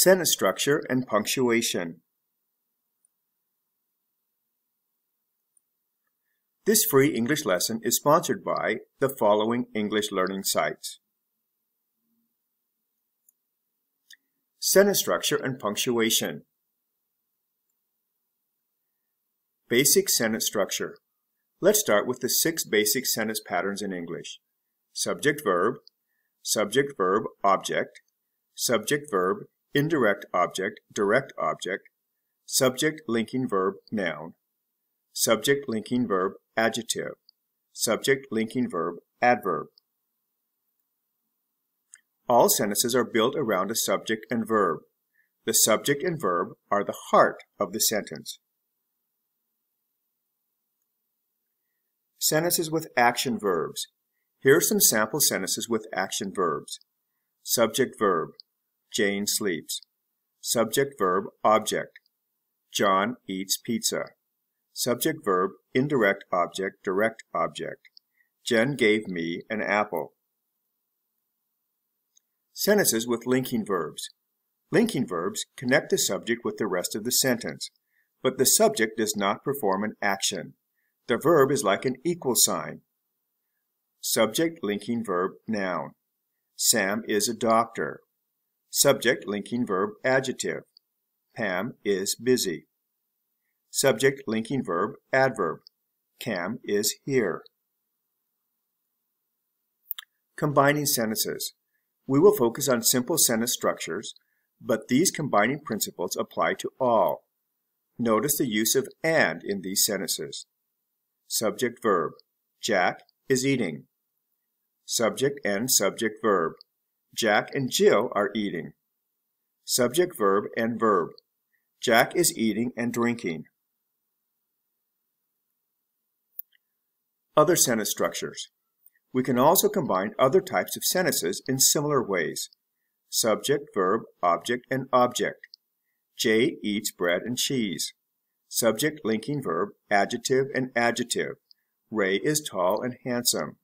sentence structure, and punctuation. This free English lesson is sponsored by the following English learning sites: Sentence structure and punctuation. Basic sentence structure. Let's start with the 6 basic sentence patterns in English. Subject verb object, subject verb indirect object, direct object, subject linking verb noun, subject linking verb adjective, subject linking verb adverb. All sentences are built around a subject and verb. The subject and verb are the heart of the sentence. Sentences with action verbs. Here are some sample sentences with action verbs. Subject verb, Jane sleeps. Subject verb object, John eats pizza. Subject verb indirect object, direct object, Jen gave me an apple. Sentences with linking verbs. Linking verbs connect the subject with the rest of the sentence, but the subject does not perform an action. The verb is like an equal sign. Subject linking verb noun. Sam is a doctor. Subject linking verb adjective. Pam is busy. Subject linking verb adverb. Cam is here. Combining sentences. We will focus on simple sentence structures, but these combining principles apply to all. Notice the use of and in these sentences. Subject verb, Jack is eating. Subject and subject verb, Jack and Jill are eating. Subject verb and verb, Jack is eating and drinking. Other sentence structures. We can also combine other types of sentences in similar ways. Subject verb object and object. Jay eats bread and cheese. Subject linking verb adjective and adjective. Ray is tall and handsome.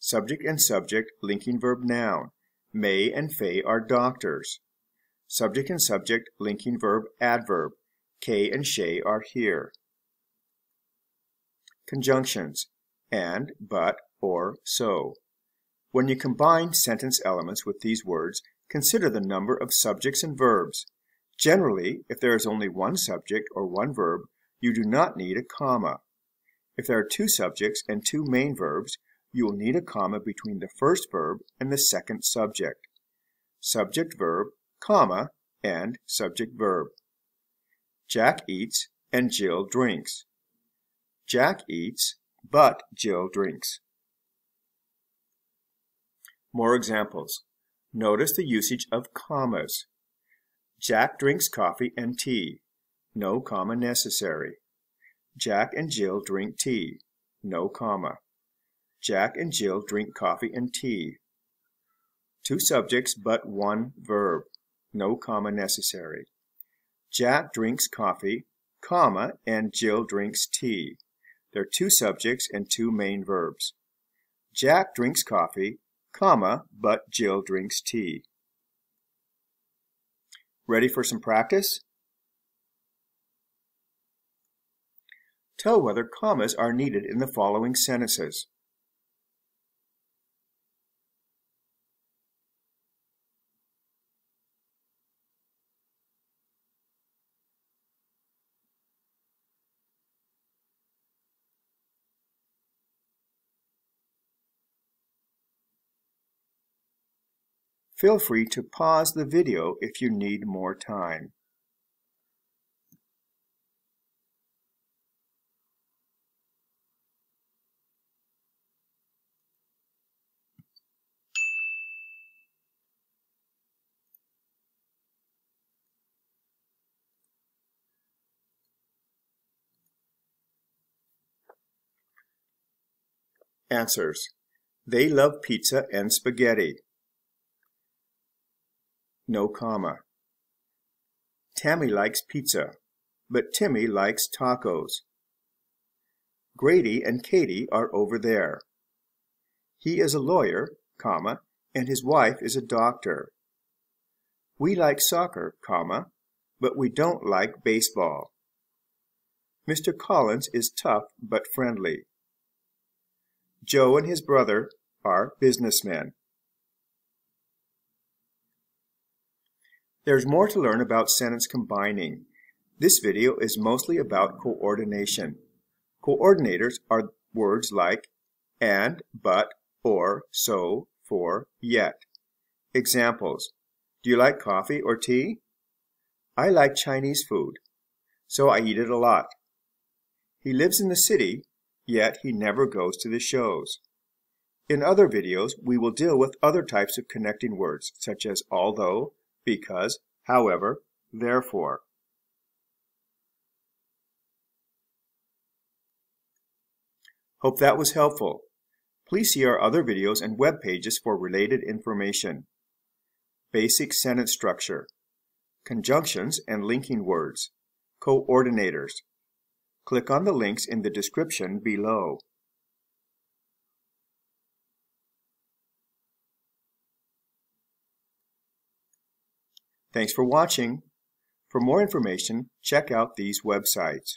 Subject and subject linking verb noun. May and Faye are doctors. Subject and subject linking verb adverb. Kay and Shay are here. Conjunctions. And, but, or, so. When you combine sentence elements with these words, consider the number of subjects and verbs. Generally, if there is only one subject or one verb, you do not need a comma. If there are two subjects and two main verbs, you will need a comma between the first verb and the second subject. Subject verb, comma, and subject verb. Jack eats and Jill drinks. Jack eats, but Jill drinks. More examples. Notice the usage of commas. Jack drinks coffee and tea. No comma necessary. Jack and Jill drink tea. No comma. Jack and Jill drink coffee and tea. Two subjects but one verb. No comma necessary. Jack drinks coffee, comma, and Jill drinks tea. There are two subjects and two main verbs. Jack drinks coffee, comma, but Jill drinks tea. Ready for some practice? Tell whether commas are needed in the following sentences. Feel free to pause the video if you need more time. Answers. They love pizza and spaghetti. No comma. Tammy likes pizza, but Timmy likes tacos. Grady and Katie are over there. He is a lawyer, comma, and his wife is a doctor. We like soccer, comma, but we don't like baseball. Mr. Collins is tough but friendly. Joe and his brother are businessmen. There's more to learn about sentence combining. This video is mostly about coordination. Coordinators are words like and, but, or, so, for, yet. Examples: do you like coffee or tea? I like Chinese food, so I eat it a lot. He lives in the city, yet he never goes to the shows. In other videos, we will deal with other types of connecting words, such as although, because, however, therefore. Hope that was helpful. Please see our other videos and web pages for related information. Basic sentence structure, conjunctions and linking words, coordinators. Click on the links in the description below. Thanks for watching. For more information, check out these websites.